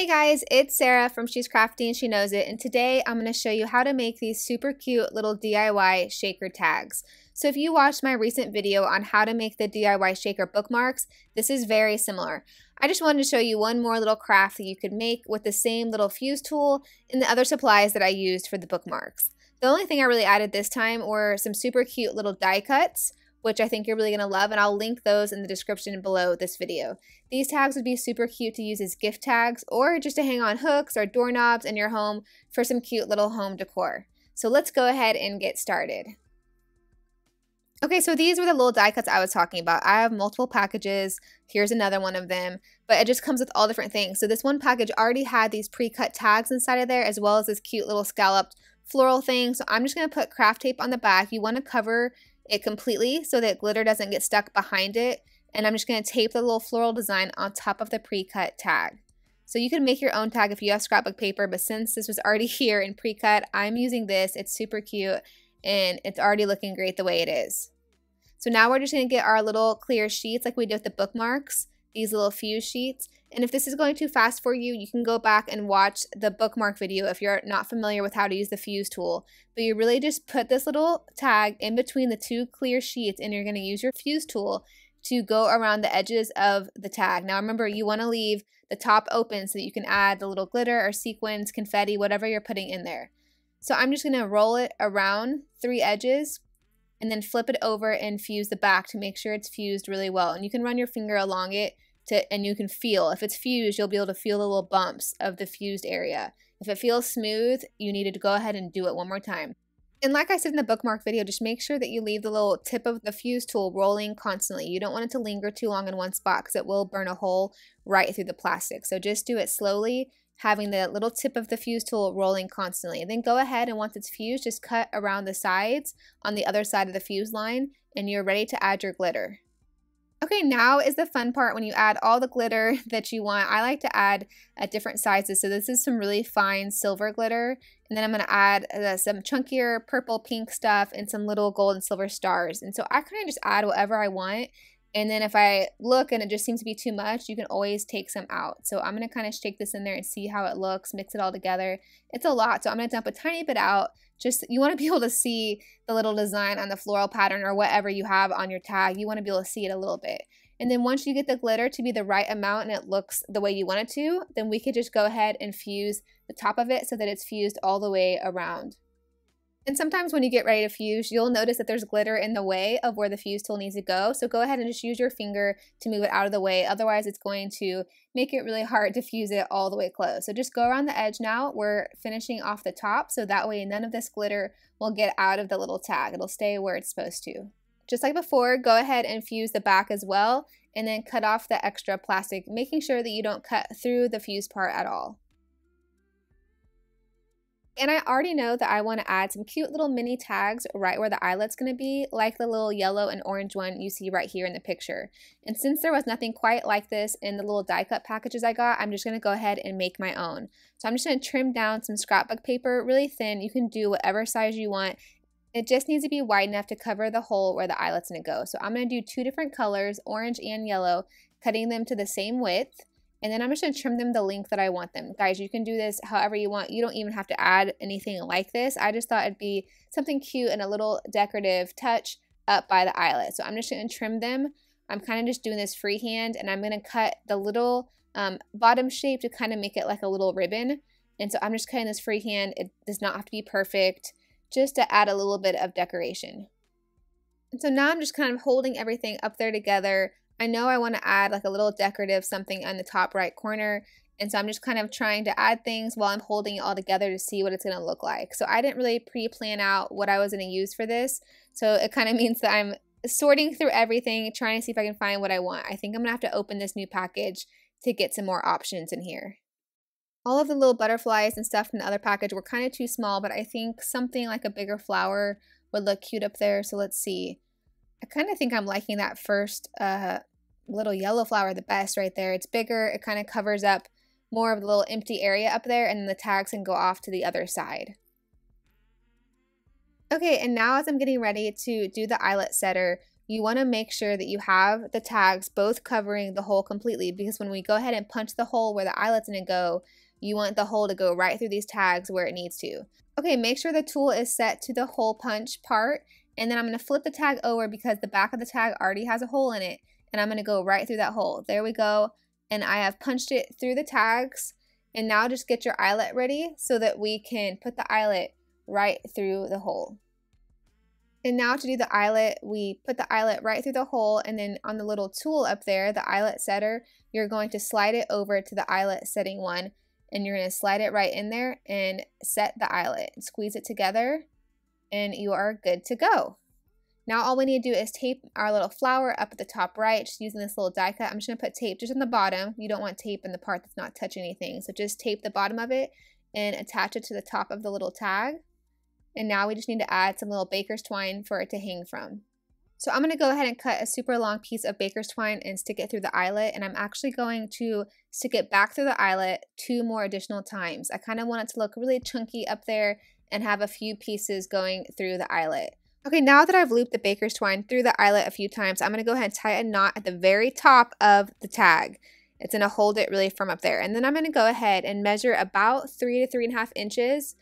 Hey guys, it's Sarah from She's Crafty and She Knows It, and today I'm going to show you how to make these super cute little DIY shaker tags. So if you watched my recent video on how to make the DIY shaker bookmarks, this is very similar. I just wanted to show you one more little craft that you could make with the same little fuse tool and the other supplies that I used for the bookmarks. The only thing I really added this time were some super cute little die cuts, which I think you're really going to love, and I'll link those in the description below this video. These tags would be super cute to use as gift tags or just to hang on hooks or doorknobs in your home for some cute little home decor. So let's go ahead and get started. Okay, so these were the little die cuts I was talking about. I have multiple packages. Here's another one of them, but it just comes with all different things. So this one package already had these pre-cut tags inside of there, as well as this cute little scalloped floral thing. So I'm just going to put craft tape on the back. You want to cover it completely so that glitter doesn't get stuck behind it, and I'm just going to tape the little floral design on top of the pre-cut tag. So you can make your own tag if you have scrapbook paper, but since this was already here and pre-cut, I'm using this. It's super cute and it's already looking great the way it is. So now we're just going to get our little clear sheets like we did with the bookmarks, these little fuse sheets. And if this is going too fast for you, you can go back and watch the bookmark video if you're not familiar with how to use the fuse tool. But you really just put this little tag in between the two clear sheets, and you're going to use your fuse tool to go around the edges of the tag. Now remember, you want to leave the top open so that you can add the little glitter or sequins, confetti, whatever you're putting in there. So I'm just going to roll it around three edges and then flip it over and fuse the back to make sure it's fused really well. And you can run your finger along it and you can feel. If it's fused, you'll be able to feel the little bumps of the fused area. If it feels smooth, you need to go ahead and do it one more time. And like I said in the bookmark video, just make sure that you leave the little tip of the fuse tool rolling constantly. You don't want it to linger too long in one spot because it will burn a hole right through the plastic. So just do it slowly, having the little tip of the fuse tool rolling constantly. And then go ahead, and once it's fused, just cut around the sides on the other side of the fuse line, and you're ready to add your glitter. Okay, now is the fun part when you add all the glitter that you want. I like to add at different sizes. So this is some really fine silver glitter. And then I'm going to add some chunkier purple, pink stuff and some little gold and silver stars. And so I kind of just add whatever I want. And then if I look and it just seems to be too much, you can always take some out. So I'm going to kind of shake this in there and see how it looks, mix it all together. It's a lot, so I'm going to dump a tiny bit out. Just, you want to be able to see the little design on the floral pattern or whatever you have on your tag. You want to be able to see it a little bit. And then once you get the glitter to be the right amount and it looks the way you want it to, then we could just go ahead and fuse the top of it so that it's fused all the way around. And sometimes when you get ready to fuse, you'll notice that there's glitter in the way of where the fuse tool needs to go. So go ahead and just use your finger to move it out of the way. Otherwise, it's going to make it really hard to fuse it all the way close. So just go around the edge now. We're finishing off the top, so that way none of this glitter will get out of the little tag. It'll stay where it's supposed to. Just like before, go ahead and fuse the back as well, and then cut off the extra plastic, making sure that you don't cut through the fuse part at all. And I already know that I want to add some cute little mini tags right where the eyelet's going to be, like the little yellow and orange one you see right here in the picture. And since there was nothing quite like this in the little die cut packages I got, I'm just going to go ahead and make my own. So I'm just going to trim down some scrapbook paper really thin. You can do whatever size you want. It just needs to be wide enough to cover the hole where the eyelet's going to go. So I'm going to do two different colors, orange and yellow, cutting them to the same width. And then I'm just going to trim them the length that I want them. Guys, you can do this however you want. You don't even have to add anything like this. I just thought it'd be something cute and a little decorative touch up by the eyelet. So I'm just going to trim them. I'm kind of just doing this freehand, and I'm going to cut the little bottom shape to kind of make it like a little ribbon. And so I'm just cutting this freehand. It does not have to be perfect, just to add a little bit of decoration. And so now I'm just kind of holding everything up there together. I know I want to add like a little decorative something on the top right corner, and so I'm just kind of trying to add things while I'm holding it all together to see what it's going to look like. So I didn't really pre-plan out what I was going to use for this, so it kind of means that I'm sorting through everything, trying to see if I can find what I want. I think I'm going to have to open this new package to get some more options in here. All of the little butterflies and stuff from the other package were kind of too small, but I think something like a bigger flower would look cute up there, so let's see. I kind of think I'm liking that first little yellow flower the best right there. It's bigger, it kind of covers up more of the little empty area up there, and then the tags can go off to the other side. Okay, and now as I'm getting ready to do the eyelet setter, you want to make sure that you have the tags both covering the hole completely, because when we go ahead and punch the hole where the eyelet's going to go, you want the hole to go right through these tags where it needs to. Okay, make sure the tool is set to the hole punch part, and then I'm going to flip the tag over because the back of the tag already has a hole in it, and I'm going to go right through that hole. There we go, and I have punched it through the tags, and now just get your eyelet ready so that we can put the eyelet right through the hole. And now to do the eyelet, we put the eyelet right through the hole, and then on the little tool up there, the eyelet setter, you're going to slide it over to the eyelet setting one, and you're gonna slide it right in there and set the eyelet. Squeeze it together, and you are good to go. Now all we need to do is tape our little flower up at the top right, just using this little die cut. I'm just gonna put tape just on the bottom. You don't want tape in the part that's not touching anything. So just tape the bottom of it and attach it to the top of the little tag. And now we just need to add some little baker's twine for it to hang from. So I'm gonna go ahead and cut a super long piece of baker's twine and stick it through the eyelet, and I'm actually going to stick it back through the eyelet 2 more additional times. I kind of want it to look really chunky up there and have a few pieces going through the eyelet. Okay, now that I've looped the baker's twine through the eyelet a few times, I'm gonna go ahead and tie a knot at the very top of the tag. It's gonna hold it really firm up there. And then I'm gonna go ahead and measure about 3 to 3.5 inches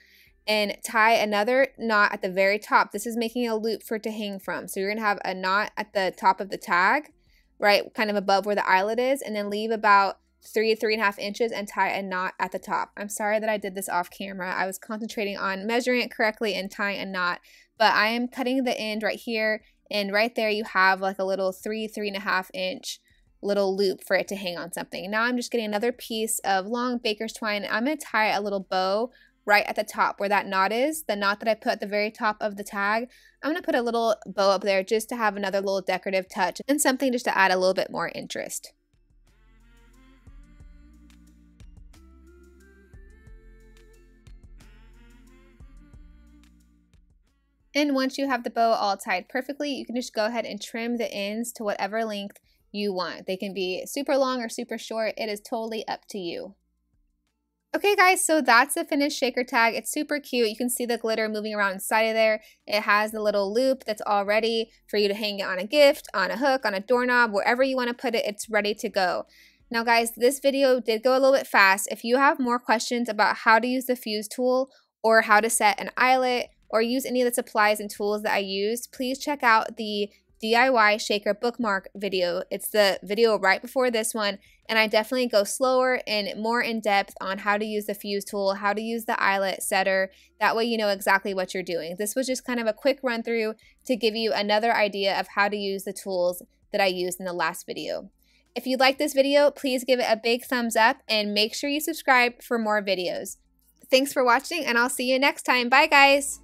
and tie another knot at the very top. This is making a loop for it to hang from. So you're gonna have a knot at the top of the tag, right, kind of above where the eyelet is, and then leave about 3 to 3.5 inches and tie a knot at the top. I'm sorry that I did this off camera. I was concentrating on measuring it correctly and tying a knot, but I am cutting the end right here, and right there you have like a little 3.5 inch little loop for it to hang on something. Now I'm just getting another piece of long baker's twine. I'm gonna tie a little bow right at the top where that knot is, the knot that I put at the very top of the tag. I'm gonna put a little bow up there just to have another little decorative touch and something just to add a little bit more interest. And once you have the bow all tied perfectly, you can just go ahead and trim the ends to whatever length you want. They can be super long or super short. It is totally up to you. Okay guys, so that's the finished shaker tag. It's super cute. You can see the glitter moving around inside of there. It has the little loop that's all ready for you to hang it on a gift, on a hook, on a doorknob, wherever you want to put it, it's ready to go. Now guys, this video did go a little bit fast. If you have more questions about how to use the fuse tool or how to set an eyelet or use any of the supplies and tools that I used, please check out the DIY shaker bookmark video. It's the video right before this one, and I definitely go slower and more in depth on how to use the fuse tool, how to use the eyelet setter. That way you know exactly what you're doing. This was just kind of a quick run through to give you another idea of how to use the tools that I used in the last video. If you like this video, please give it a big thumbs up and make sure you subscribe for more videos. Thanks for watching, and I'll see you next time. Bye guys!